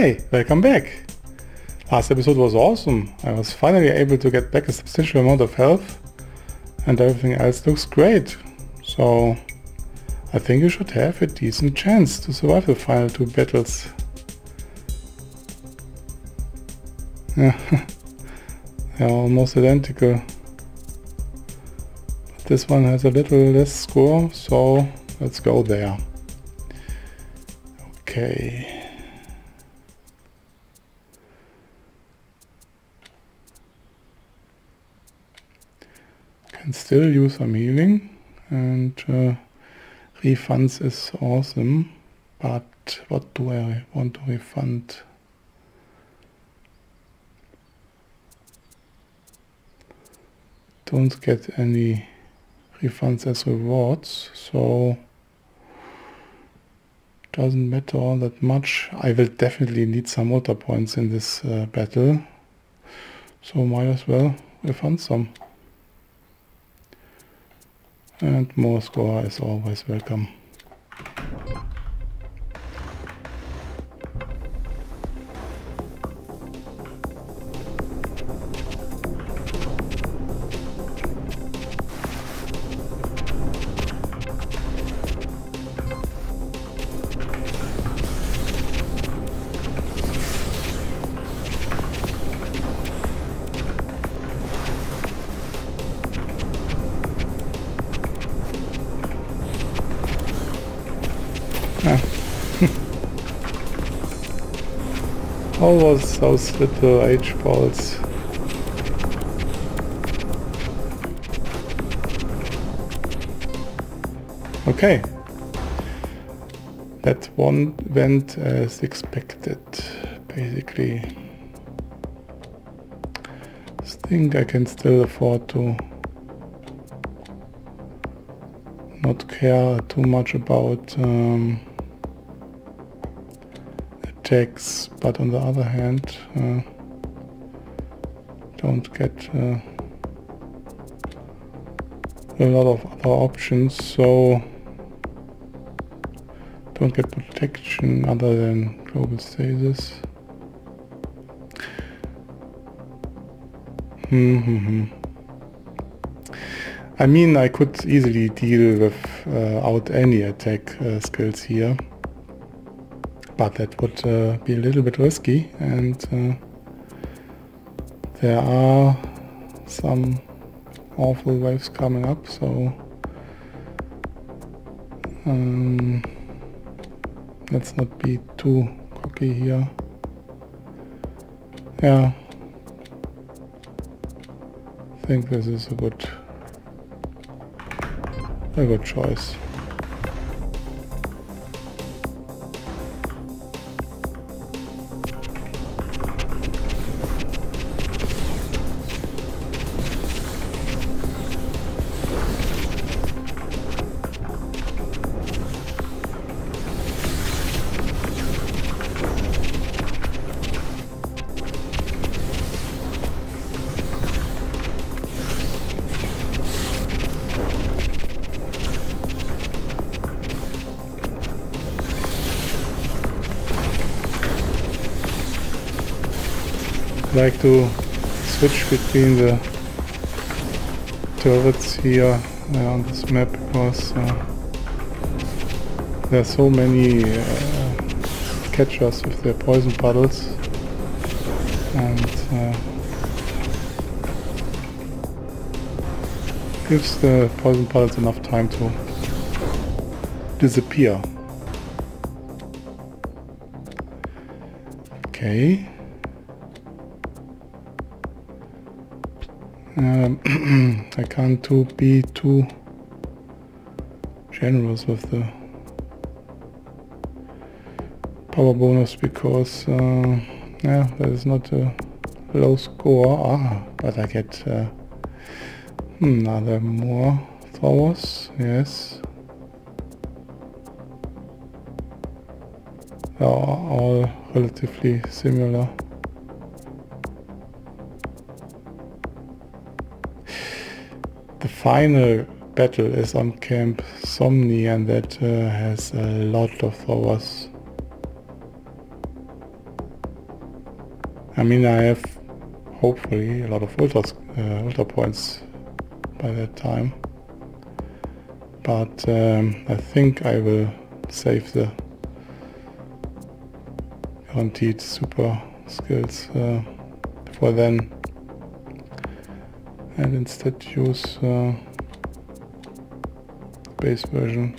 Hi, welcome back. Last episode was awesome. I was finally able to get back a substantial amount of health and everything else looks great. So I think you should have a decent chance to survive the final two battles. Yeah, they're almost identical. But this one has a little less score, so let's go there. Okay. Can still use some healing and refunds is awesome, but what do I want to refund? Don't get any refunds as rewards, so doesn't matter all that much. I will definitely need some water points in this battle, so might as well refund some. And more score is always welcome. Always those little H balls. Okay, that one went as expected, basically. I think I can still afford to not care too much about attacks, but on the other hand, don't get a lot of other options, so don't get protection other than global stasis. I mean, I could easily deal with without any attack skills here, but that would be a little bit risky, and there are some awful waves coming up, so let's not be too cocky here. Yeah, I think this is a good choice. I like to switch between the turrets here on this map, because there are so many catchers with their poison puddles, and gives the poison puddles enough time to disappear. Okay. I can't be too generous with the power bonus, because yeah, that is not a low score. Ah, but I get another more throwers, yes. They are all relatively similar. The final battle is on Camp Somni, and that has a lot of throwers. I mean, I have hopefully a lot of ultra points by that time. But I think I will save the guaranteed super skills for then, and instead use base version.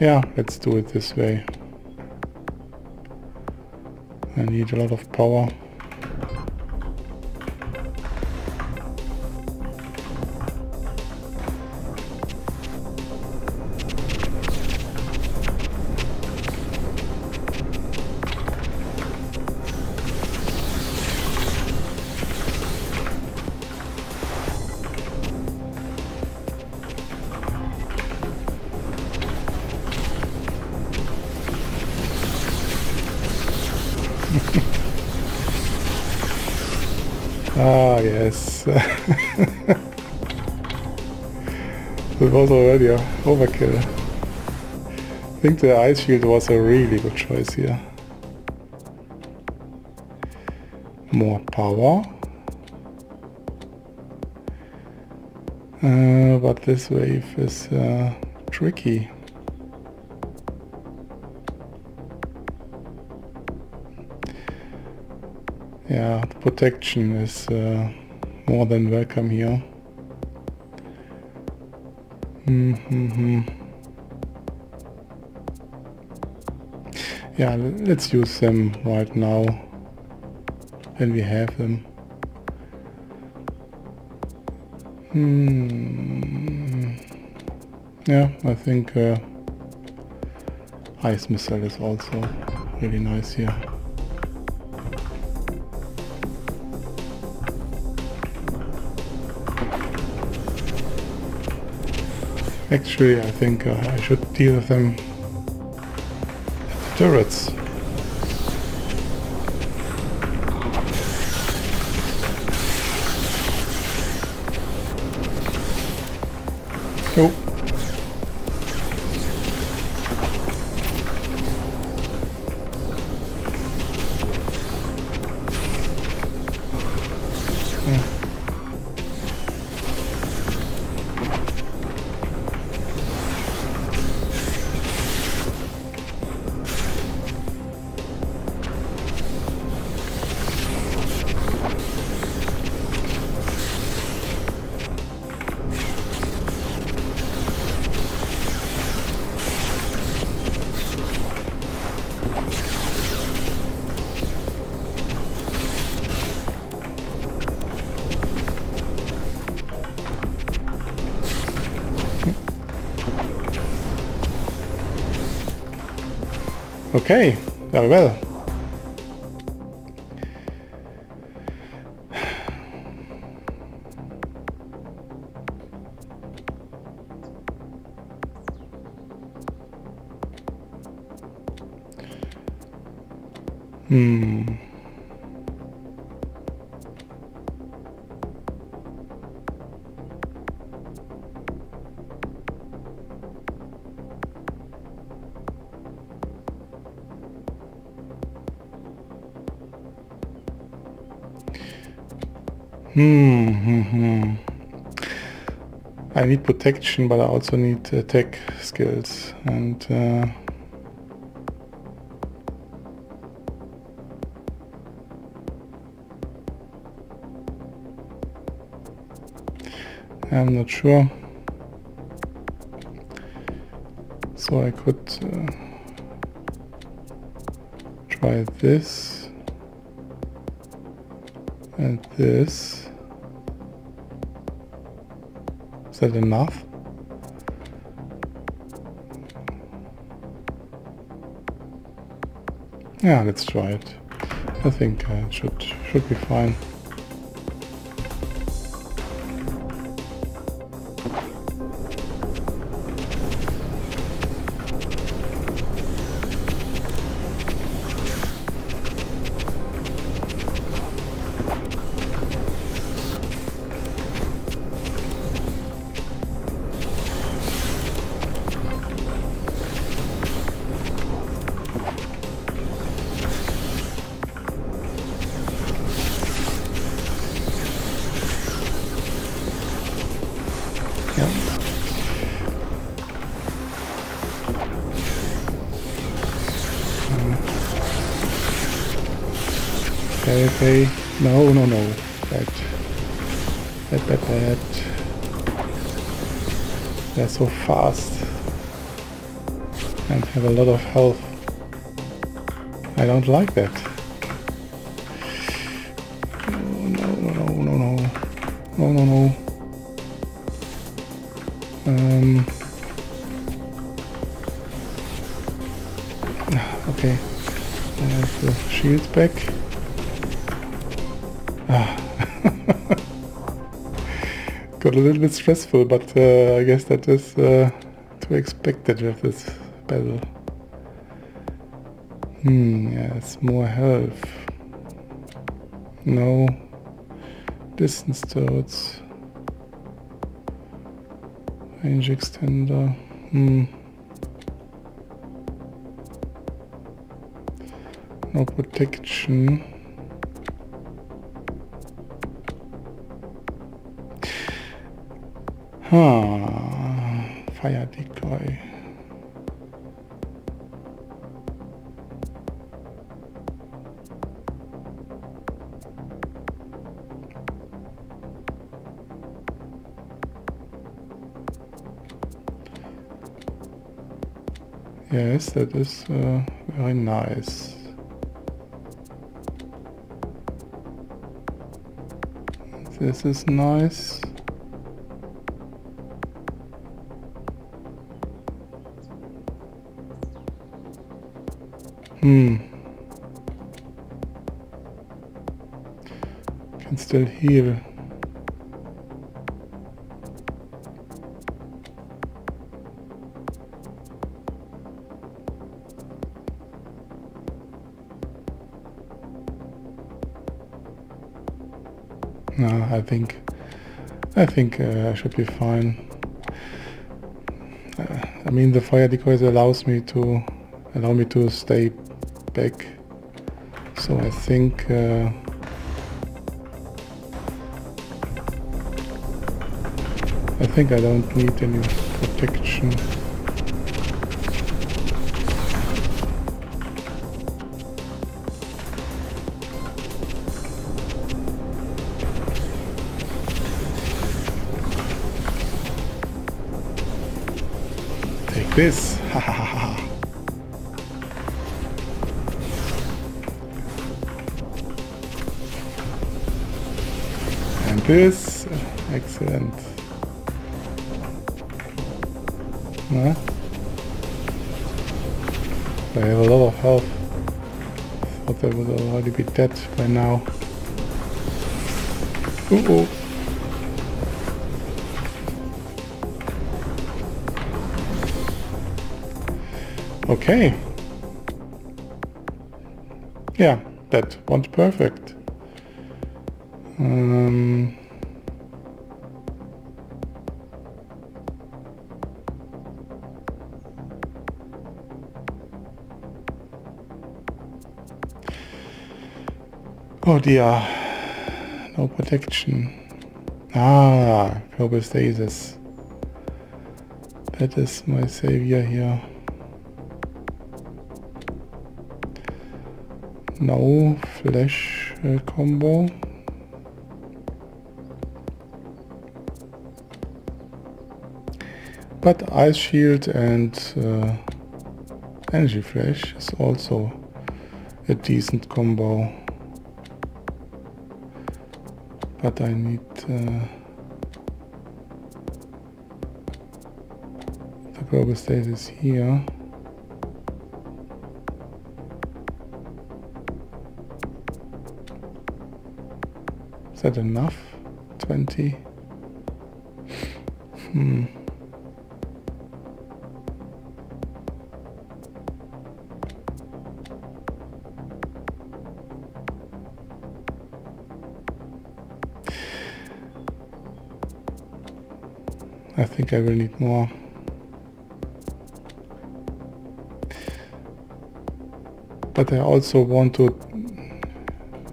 Yeah, let's do it this way. I need a lot of power. Ah, yes. That was already an overkill. I think the ice shield was a really good choice here. More power. But this wave is tricky. Yeah, the protection is more than welcome here. Yeah, let's use them right now, when we have them. Yeah, I think Ice Missile is also really nice here. Actually, I think I should deal with them at the turrets. Oh. Okay, very well. I need protection, but I also need attack skills, and I'm not sure. So I could try this and this. Is that enough? Yeah, let's try it. I think it should be fine. Ja. Okay, okay. No, no, no. Bad. Bad, bad, bad. They're so fast. And have a lot of health. I don't like that. No, no, no, no, no. No, no, no. Okay. I have the shields back. Got a little bit stressful, but I guess that is to expect that with this battle. Yes, more health. No distance towards range extender. No protection. Fire decoy. Yes, that is very nice. This is nice. Can still heal. No, I think I should be fine. I mean, the fire decoys allow me to stay back, so I think I don't need any protection. Take this. This, excellent. Huh? They have a lot of health. I thought they would already be dead by now. Uh-oh. Okay. Yeah, that one's perfect. Oh dear, no protection. Globostasis. That is my savior here. No flash combo. But Ice Shield and Energy Flash is also a decent combo. But I need the Globostasis here. Is that enough? 20? I think I will need more. But I also want to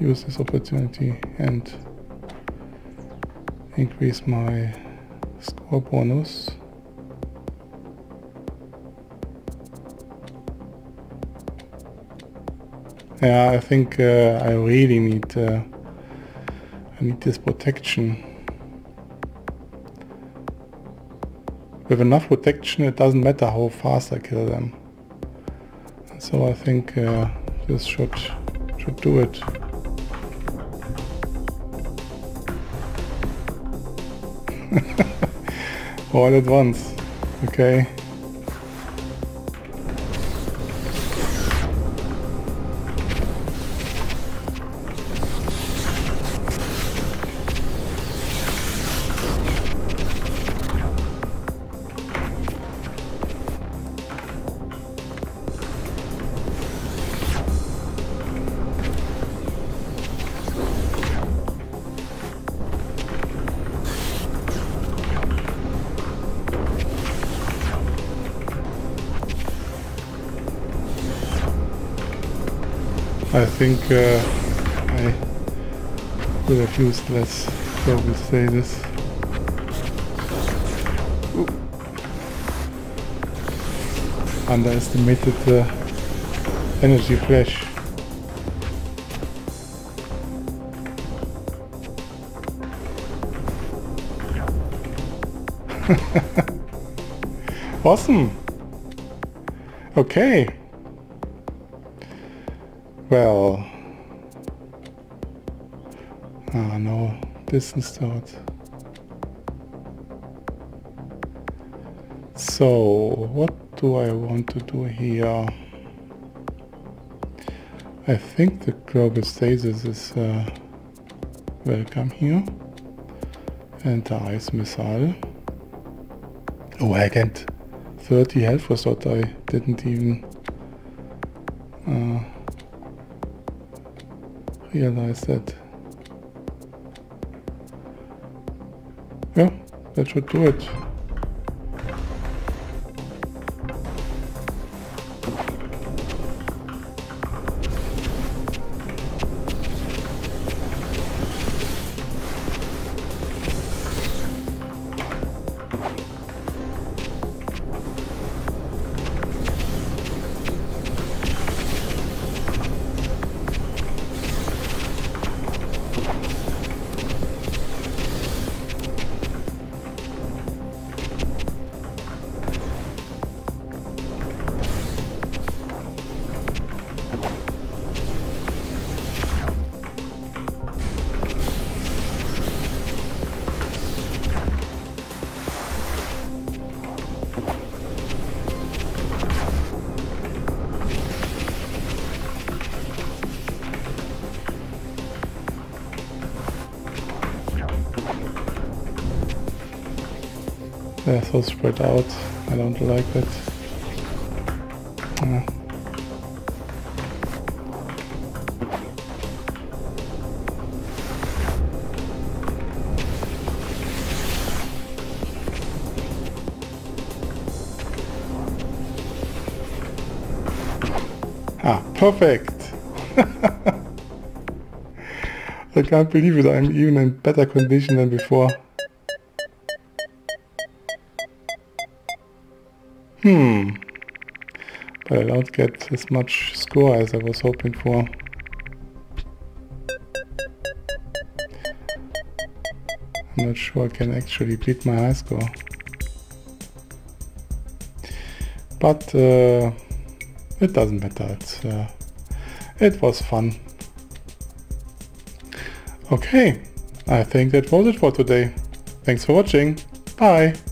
use this opportunity and increase my Scorbonus. Yeah, I think I really need I need this protection. With enough protection, it doesn't matter how fast I kill them. So I think this should do it. All at once, okay. I think I could have used less global status. Ooh. Underestimated the energy flash. Awesome! Okay. Well, ah no, distance dot. So, what do I want to do here? I think the global stasis is welcome here. And the ice missile. Oh, I get 30 health resort, I didn't even realize that. Yeah, that should do it. They're so spread out, I don't like that. Yeah. Ah, perfect! I can't believe it, I'm even in better condition than before. Hmm, but I don't get as much score as I was hoping for. I'm not sure I can actually beat my high score. But it doesn't matter, it was fun. Okay, I think that was it for today. Thanks for watching, bye!